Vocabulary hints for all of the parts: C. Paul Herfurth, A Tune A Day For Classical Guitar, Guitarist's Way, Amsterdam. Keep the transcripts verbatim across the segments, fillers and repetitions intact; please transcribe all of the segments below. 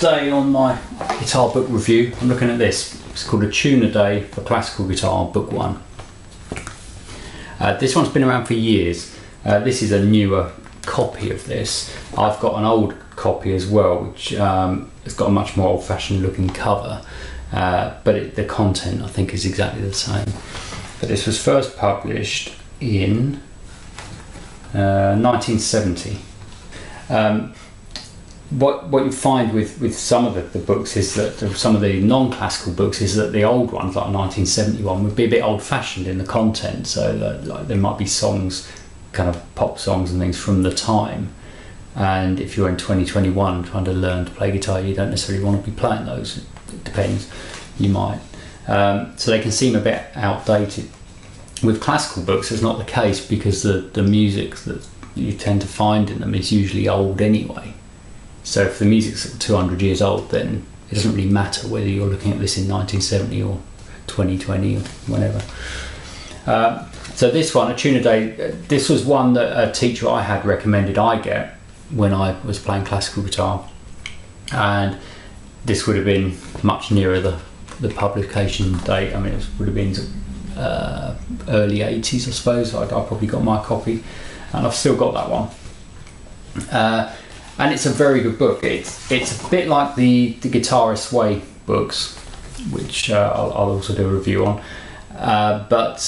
Today on my guitar book review, I'm looking at this. It's called A Tune A Day For Classical Guitar, Book One. Uh, this one's been around for years. Uh, this is a newer copy of this. I've got an old copy as well, which um, has got a much more old-fashioned looking cover, uh, but it, the content I think is exactly the same. But this was first published in uh, nineteen seventy. Um, What, what you find with, with some of the, the books is that the, some of the non-classical books is that the old ones, like nineteen seventy-one, would be a bit old-fashioned in the content, so that, like, there might be songs, kind of pop songs and things from the time, and if you're in twenty twenty-one trying to learn to play guitar, you don't necessarily want to be playing those. It depends, you might. Um, so they can seem a bit outdated. With classical books it's not the case, because the, the music that you tend to find in them is usually old anyway. So if the music's two hundred years old, then it doesn't really matter whether you're looking at this in nineteen seventy or twenty twenty or whatever. Uh, so this one, A Tune A Day, this was one that a teacher I had recommended I get when I was playing classical guitar. And this would have been much nearer the, the publication date. I mean, it would have been uh, early eighties, I suppose. I, I probably got my copy, and I've still got that one. Uh, And it's a very good book. It's, it's a bit like the, the Guitarist's Way books, which uh, I'll, I'll also do a review on. Uh, but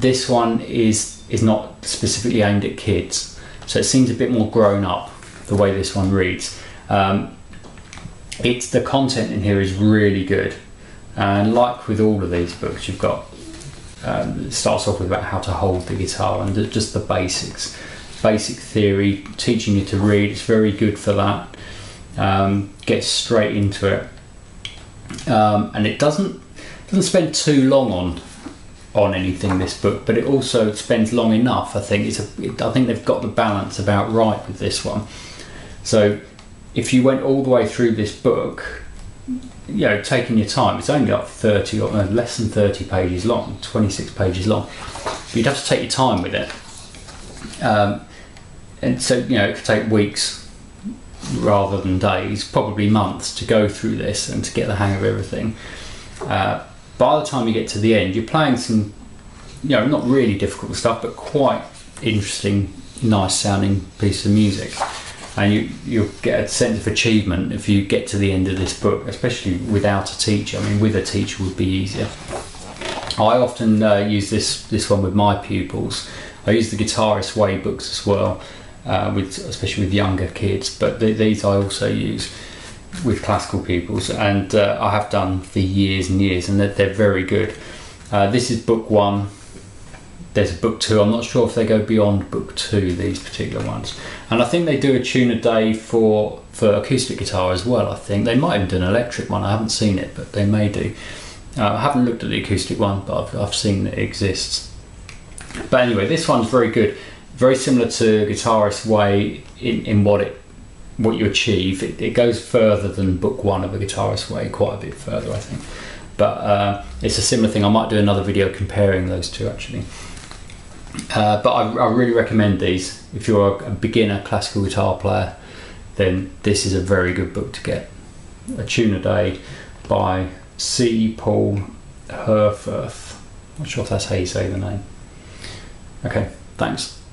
this one is, is not specifically aimed at kids. So it seems a bit more grown up, the way this one reads. Um, it's, the content in here is really good. And like with all of these books, you've got, um, it starts off with about how to hold the guitar and the, just the basics. Basic theory, teaching you to read. It's very good for that. Um, gets straight into it, um, and it doesn't doesn't spend too long on on anything, this book, but it also spends long enough. I think it's a, it, I think they've got the balance about right with this one. So if you went all the way through this book, you know, taking your time, it's only like thirty or no, less than thirty pages long, twenty-six pages long. You'd have to take your time with it. Um, and so, you know, it could take weeks rather than days, probably months, to go through this and to get the hang of everything. Uh, by the time you get to the end, you're playing some, you know, not really difficult stuff, but quite interesting, nice sounding piece of music. And you, you'll get a sense of achievement if you get to the end of this book, especially without a teacher. I mean, with a teacher would be easier. I often uh, use this, this one with my pupils. I use the Guitarist's Way books as well, uh, with, especially with younger kids, but th these I also use with classical pupils, and uh, I have done for years and years, and they're, they're very good. Uh, this is book one. There's book two. I'm not sure if they go beyond book two, these particular ones. And I think they do A Tune A Day for, for acoustic guitar as well, I think. They might even do an electric one. I haven't seen it, but they may do. Uh, I haven't looked at the acoustic one, but I've, I've seen that it exists. But anyway, this one's very good, very similar to Guitarist's Way in, in what it what you achieve. It, it goes further than book one of a Guitarist's Way, quite a bit further, I think. But uh, it's a similar thing. I might do another video comparing those two, actually. Uh, but I, I really recommend these. If you're a beginner classical guitar player, then this is a very good book to get. A Tune A Day by C. Paul Herfurth. I'm not sure if that's how you say the name. Okay, thanks.